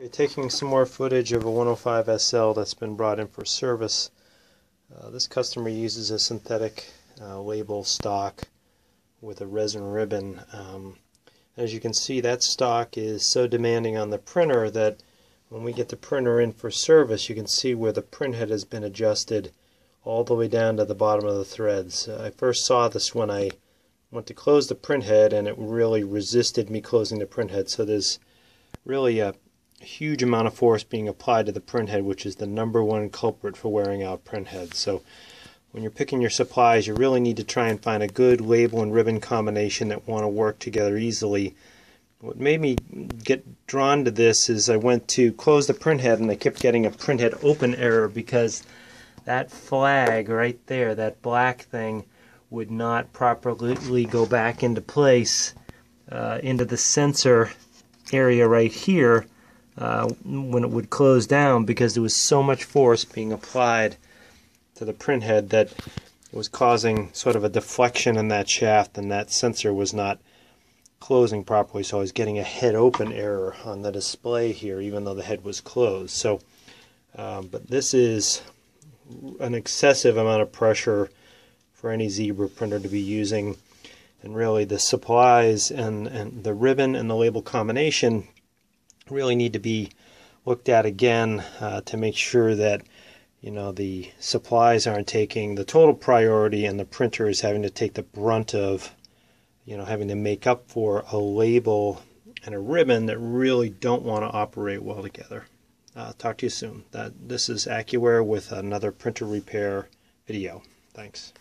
Okay, taking some more footage of a 105SL that's been brought in for service. This customer uses a synthetic label stock with a resin ribbon. As you can see, that stock is so demanding on the printer that when we get the printer in for service, you can see where the printhead has been adjusted all the way down to the bottom of the threads. I first saw this when I went to close the printhead, and it really resisted me closing the printhead. So there's really a huge amount of force being applied to the printhead, which is the #1 culprit for wearing out printheads. So when you're picking your supplies, you really need to try and find a good label and ribbon combination that want to work together easily. What made me get drawn to this is I went to close the printhead and I kept getting a printhead open error because that flag right there, that black thing, would not properly go back into place into the sensor area right here when it would close down, because there was so much force being applied to the printhead that it was causing sort of a deflection in that shaft, and that sensor was not closing properly, so I was getting a head open error on the display here even though the head was closed. So but this is an excessive amount of pressure for any Zebra printer to be using, and really the supplies and the ribbon and the label combination really need to be looked at again to make sure that, you know, the supplies aren't taking the total priority and the printer is having to take the brunt of, you know, having to make up for a label and a ribbon that really don't want to operate well together. Talk to you soon. This is Acuware with another printer repair video. Thanks.